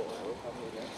I will come here next.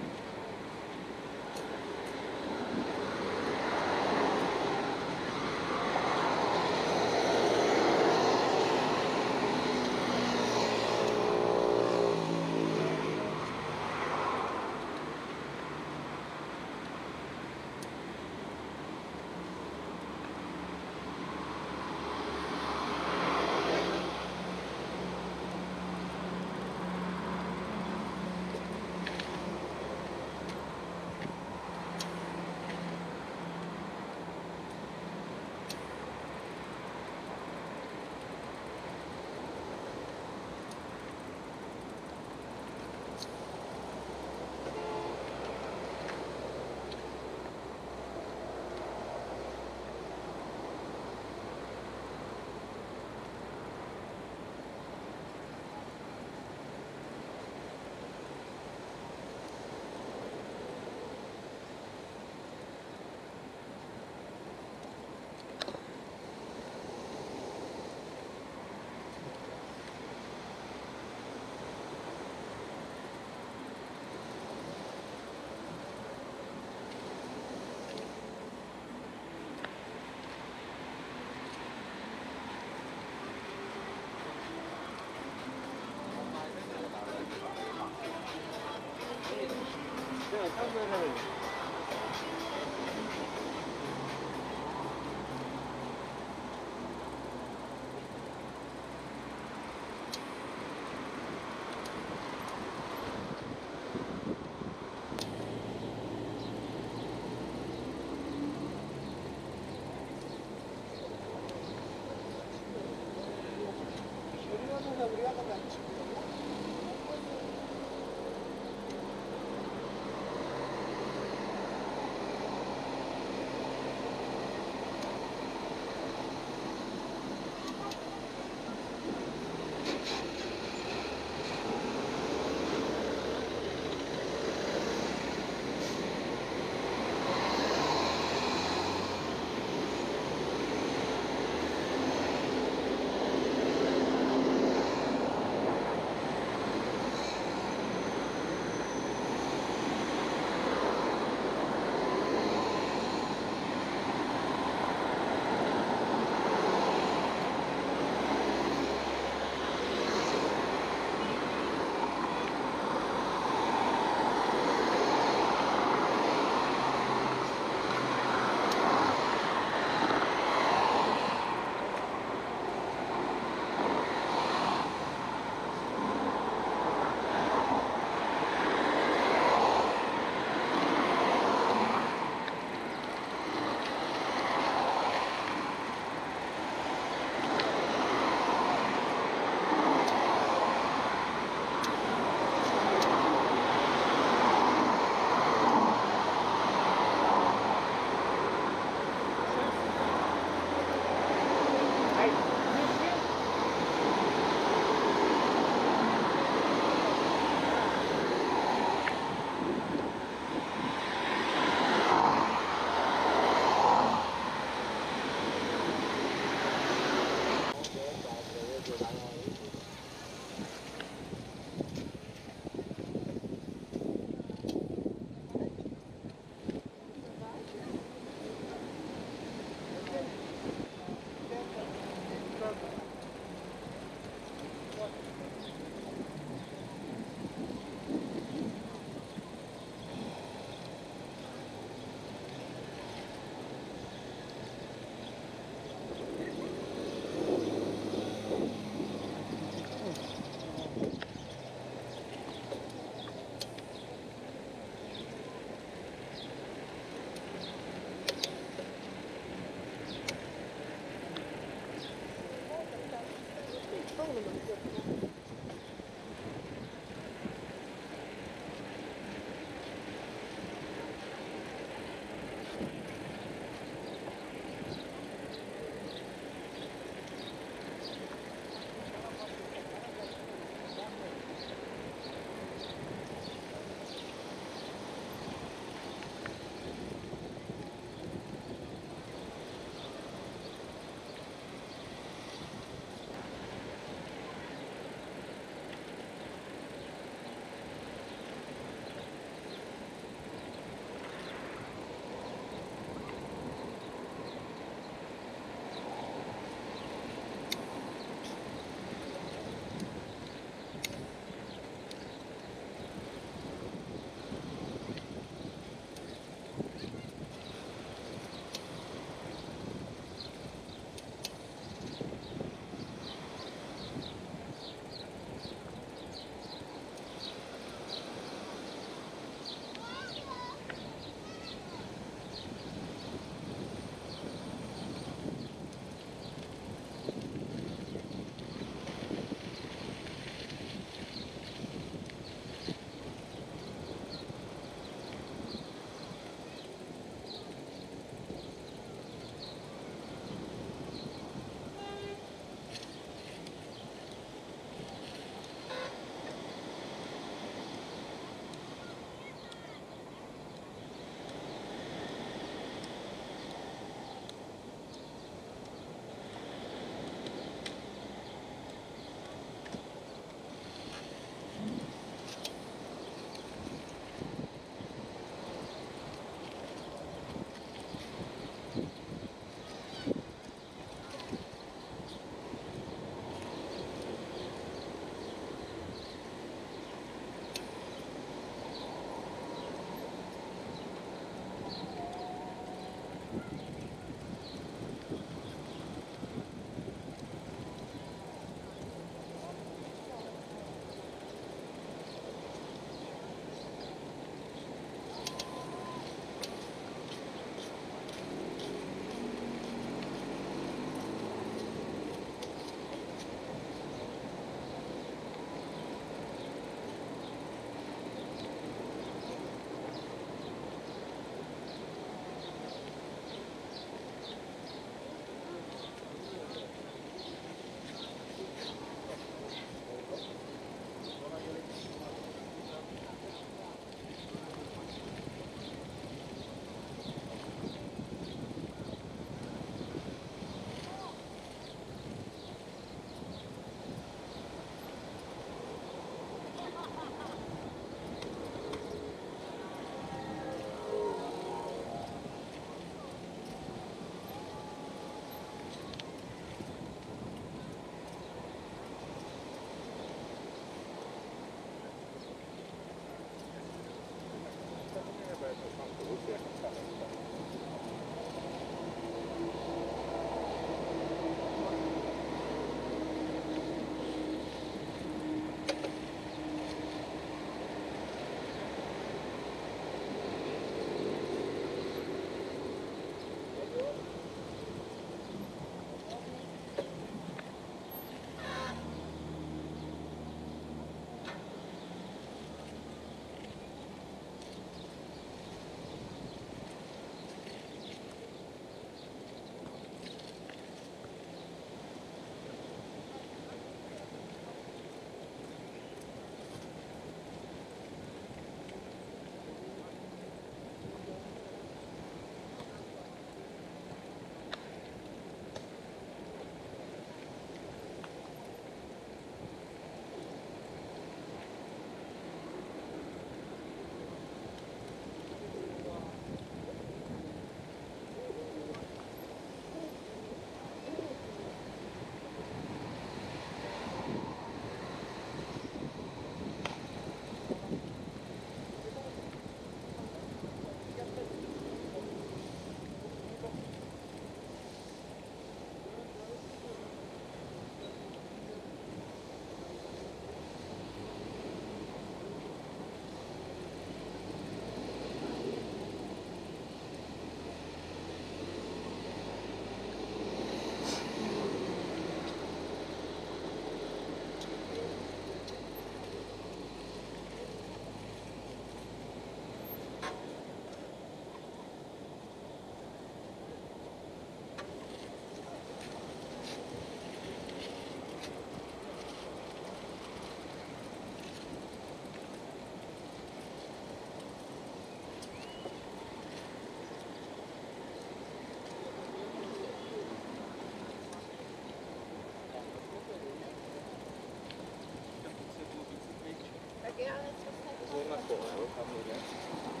Gracias.